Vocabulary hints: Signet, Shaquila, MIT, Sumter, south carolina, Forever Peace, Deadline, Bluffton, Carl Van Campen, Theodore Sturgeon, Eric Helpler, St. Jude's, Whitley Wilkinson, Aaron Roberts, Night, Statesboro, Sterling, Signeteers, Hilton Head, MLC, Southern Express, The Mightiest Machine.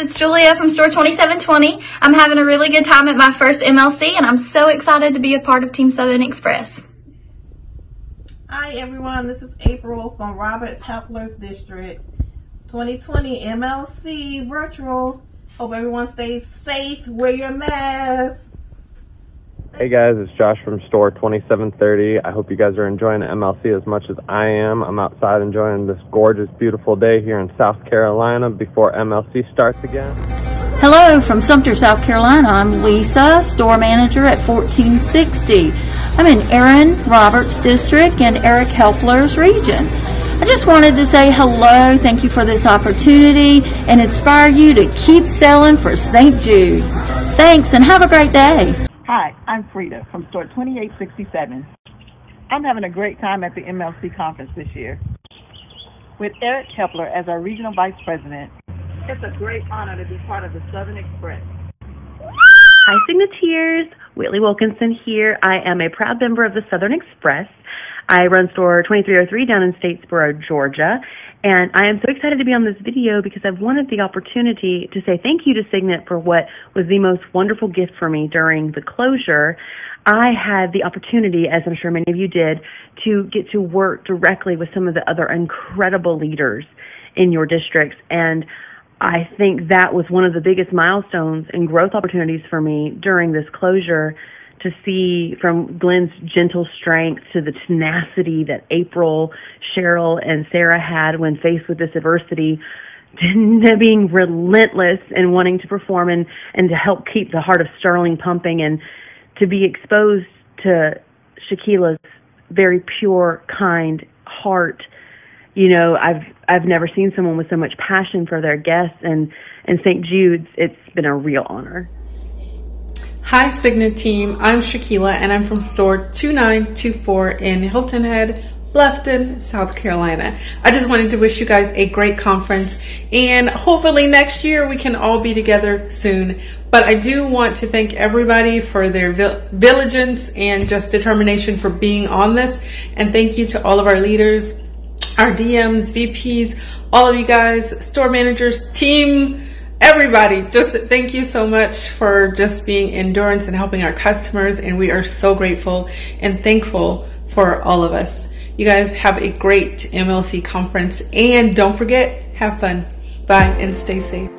It's Julia from Store 2720. I'm having a really good time at my first MLC, and I'm so excited to be a part of Team Southern Express. Hi everyone, this is April from Roberts Helpler's District. 2020 MLC virtual. Hope everyone stays safe. Wear your mask. Hey guys, it's Josh from Store 2730. I hope you guys are enjoying MLC as much as I am. I'm outside enjoying this gorgeous, beautiful day here in South Carolina before MLC starts again. Hello from Sumter, South Carolina. I'm Lisa, store manager at 1460. I'm in Aaron Roberts District and Eric Helpler's region. I just wanted to say hello, thank you for this opportunity, and inspire you to keep selling for St. Jude's. Thanks and have a great day. Hi, I'm Frida from Store 2867. I'm having a great time at the MLC conference this year. With Eric Helpler as our Regional Vice President, it's a great honor to be part of the Southern Express. Hi, Signeteers. Whitley Wilkinson here. I am a proud member of the Southern Express. I run Store 2303 down in Statesboro, Georgia, and I am so excited to be on this video because I've wanted the opportunity to say thank you to Signet for what was the most wonderful gift for me during the closure. I had the opportunity, as I'm sure many of you did, to get to work directly with some of the other incredible leaders in your districts, and I think that was one of the biggest milestones and growth opportunities for me during this closure. To see from Glenn's gentle strength to the tenacity that April, Cheryl, and Sarah had when faced with this adversity, to being relentless and wanting to perform and to help keep the heart of Sterling pumping, and to be exposed to Shaquila's very pure, kind heart. You know, I've never seen someone with so much passion for their guests, and St. Jude's, it's been a real honor. Hi Signet team, I'm Shaquila and I'm from Store 2924 in Hilton Head, Bluffton, South Carolina. I just wanted to wish you guys a great conference, and hopefully next year we can all be together soon. But I do want to thank everybody for their diligence and just determination for being on this, and thank you to all of our leaders, our DMs, VPs, all of you guys, store managers, team, everybody, just thank you so much for just being endurance and helping our customers, and we are so grateful and thankful for all of us. You guys have a great MLC conference, and don't forget, have fun. Bye and stay safe.